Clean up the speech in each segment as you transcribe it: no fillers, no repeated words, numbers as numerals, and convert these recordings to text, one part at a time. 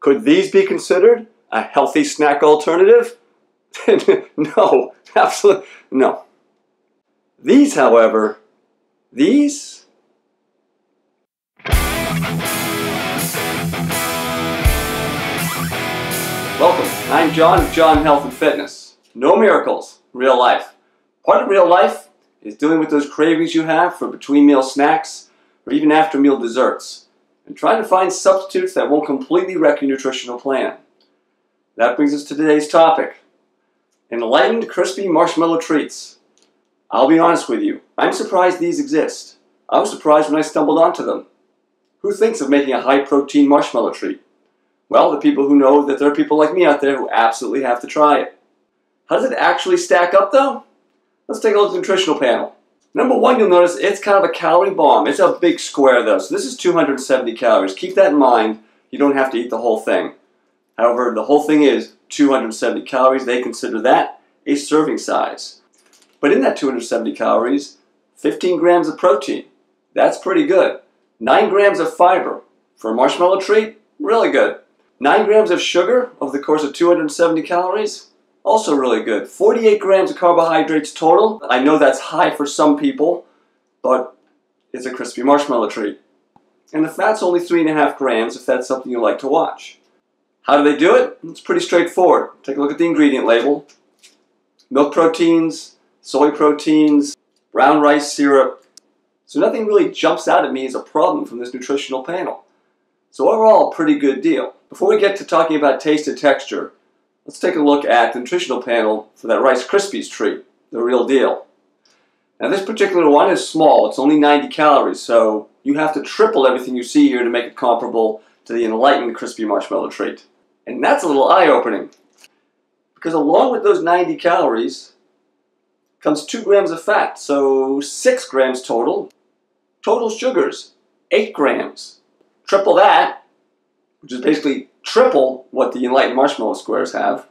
Could these be considered a healthy snack alternative? No, absolutely no. These, however, these Welcome, I'm John of John Health and Fitness. No miracles, real life. Part of real life is dealing with those cravings you have for between meal snacks or even after meal desserts, and trying to find substitutes that won't completely wreck your nutritional plan. That brings us to today's topic, Enlightened Crispy Marshmallow Treats. I'll be honest with you, I'm surprised these exist. I was surprised when I stumbled onto them. Who thinks of making a high-protein marshmallow treat? Well, the people who know that there are people like me out there who absolutely have to try it. How does it actually stack up, though? Let's take a look at the nutritional panel. Number 1, you'll notice it's kind of a calorie bomb. It's a big square, though, so this is 270 calories. Keep that in mind. You don't have to eat the whole thing. However, the whole thing is 270 calories. They consider that a serving size. But in that 270 calories, 15 grams of protein. That's pretty good. 9 grams of fiber. For a marshmallow treat, really good. 9 grams of sugar over the course of 270 calories, also really good. 48 grams of carbohydrates total. I know that's high for some people, but it's a crispy marshmallow treat. And the fat's only 3.5 grams if that's something you like to watch. How do they do it? It's pretty straightforward. Take a look at the ingredient label. Milk proteins, soy proteins, brown rice syrup. So nothing really jumps out at me as a problem from this nutritional panel. So overall, pretty good deal. Before we get to talking about taste and texture, let's take a look at the nutritional panel for that Rice Krispies treat, the real deal. Now this particular one is small, it's only 90 calories, so you have to triple everything you see here to make it comparable to the Enlightened Crispy Marshmallow treat. And that's a little eye-opening, because along with those 90 calories comes 2 grams of fat, so 6 grams total. Total sugars, 8 grams. Triple that, which is basically triple what the Enlightened Marshmallow Squares have,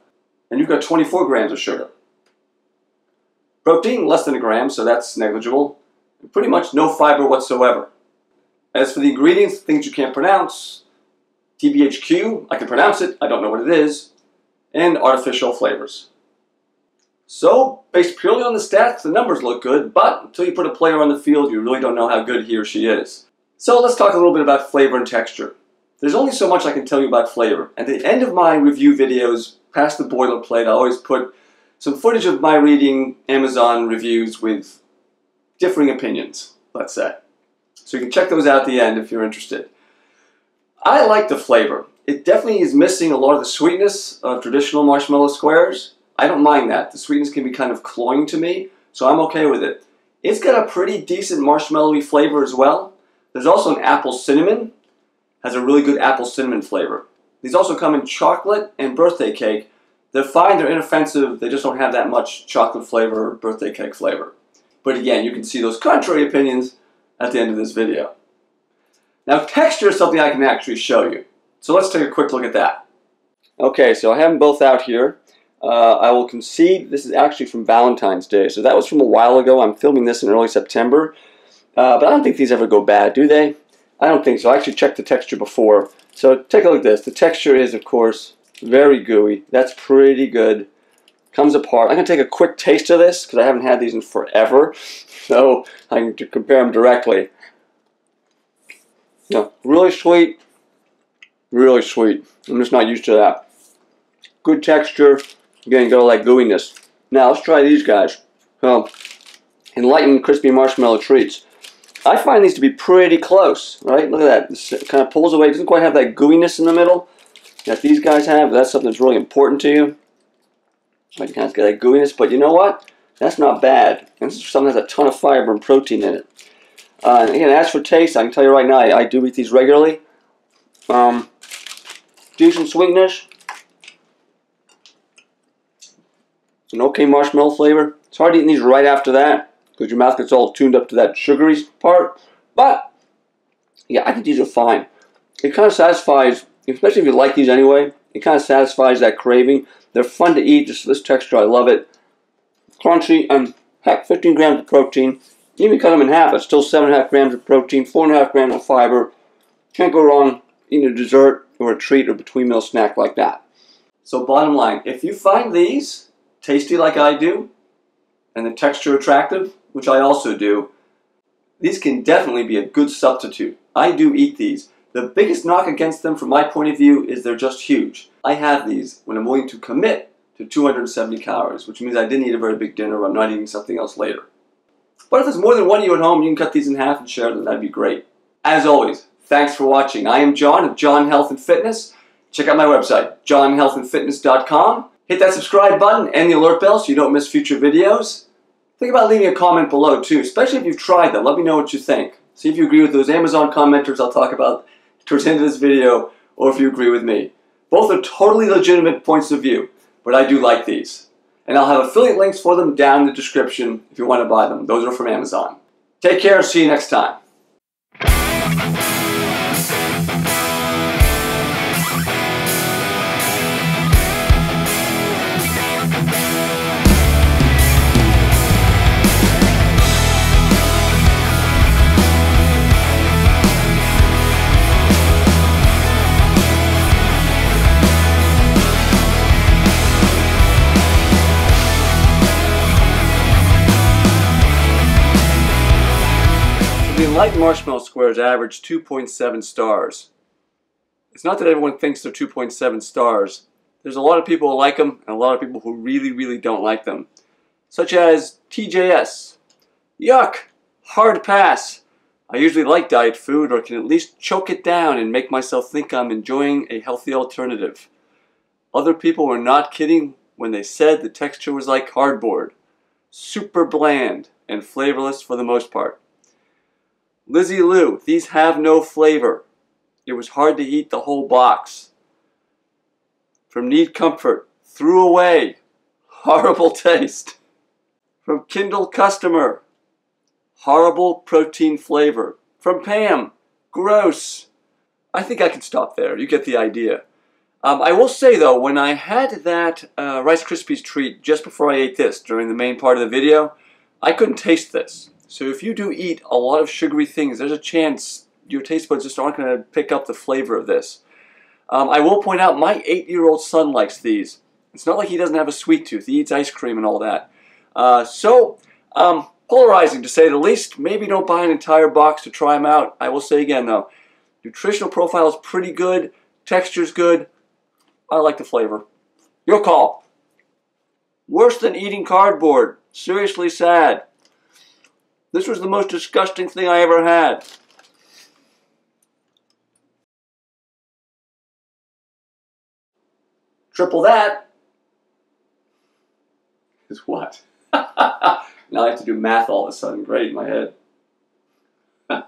and you've got 24 grams of sugar. Protein, less than a gram, so that's negligible. And pretty much no fiber whatsoever. As for the ingredients, things you can't pronounce, TBHQ, I can pronounce it, I don't know what it is, and artificial flavors. So, based purely on the stats, the numbers look good, but until you put a player on the field, you really don't know how good he or she is. So let's talk a little bit about flavor and texture. There's only so much I can tell you about flavor. At the end of my review videos, past the boilerplate, I always put some footage of my reading Amazon reviews with differing opinions, let's say. So you can check those out at the end if you're interested. I like the flavor. It definitely is missing a lot of the sweetness of traditional marshmallow squares. I don't mind that. The sweetness can be kind of cloying to me, so I'm okay with it. It's got a pretty decent marshmallowy flavor as well. There's also an apple cinnamon. Has a really good apple cinnamon flavor. These also come in chocolate and birthday cake. They're fine, they're inoffensive, they just don't have that much chocolate flavor or birthday cake flavor. But again, you can see those contrary opinions at the end of this video. Now texture is something I can actually show you. So let's take a quick look at that. Okay, so I have them both out here. I will concede this is actually from Valentine's Day. So that was from a while ago. I'm filming this in early September. But I don't think these ever go bad, do they? I don't think so. I actually checked the texture before. So take a look at this. The texture is, of course, very gooey. That's pretty good. Comes apart. I'm going to take a quick taste of this because I haven't had these in forever. So I can compare them directly. No, really sweet. Really sweet. I'm just not used to that. Good texture. Again, you got all that gooiness. Now let's try these guys. Enlightened Crispy Marshmallow Treats. I find these to be pretty close, right? Look at that. This kind of pulls away. It doesn't quite have that gooiness in the middle that these guys have. That's something that's really important to you. Right, you kind of get that gooiness, but you know what? That's not bad. And this is something that has a ton of fiber and protein in it. And again, as for taste, I can tell you right now, I do eat these regularly. Decent sweetness. It's an okay marshmallow flavor. It's hard eating these right after that, because your mouth gets all tuned up to that sugary part. But, yeah, I think these are fine. It kind of satisfies, especially if you like these anyway, it kind of satisfies that craving. They're fun to eat, just this texture, I love it. Crunchy, and heck, 15 grams of protein. Even cut them in half, it's still 7.5 grams of protein, 4.5 grams of fiber. Can't go wrong eating a dessert. or a treat or between meal snack like that. So bottom line, if you find these tasty like I do, and the texture attractive, which I also do, these can definitely be a good substitute. I do eat these. The biggest knock against them from my point of view is they're just huge. I have these when I'm willing to commit to 270 calories, which means I didn't eat a very big dinner or I'm not eating something else later. But if there's more than one of you at home, you can cut these in half and share them. That'd be great. As always, thanks for watching. I am John of John Health and Fitness. Check out my website, johnhealthandfitness.com. Hit that subscribe button and the alert bell so you don't miss future videos. Think about leaving a comment below too, especially if you've tried them. Let me know what you think. See if you agree with those Amazon commenters I'll talk about towards the end of this video, or if you agree with me. Both are totally legitimate points of view, but I do like these. And I'll have affiliate links for them down in the description if you want to buy them. Those are from Amazon. Take care and see you next time. The Enlightened marshmallow squares average 2.7 stars. It's not that everyone thinks they're 2.7 stars. There's a lot of people who like them and a lot of people who really, really don't like them. Such as TJS. Yuck! Hard pass! I usually like diet food or can at least choke it down and make myself think I'm enjoying a healthy alternative. Other people were not kidding when they said the texture was like cardboard. Super bland and flavorless for the most part. Lizzie Lou, these have no flavor. It was hard to eat the whole box. From Need Comfort, threw away. Horrible taste. From Kindle Customer, horrible protein flavor. From Pam, gross. I think I can stop there. You get the idea. I will say though, when I had that Rice Krispies treat just before I ate this during the main part of the video, I couldn't taste this. So if you do eat a lot of sugary things, there's a chance your taste buds just aren't going to pick up the flavor of this. I will point out my 8-year-old son likes these. It's not like he doesn't have a sweet tooth. He eats ice cream and all that. Polarizing to say the least. Maybe don't buy an entire box to try them out. I will say again though, nutritional profile is pretty good. Texture's good. I like the flavor. Your call. Worse than eating cardboard. Seriously sad. This was the most disgusting thing I ever had. Triple that is what? Now I have to do math all of a sudden. Great in my head.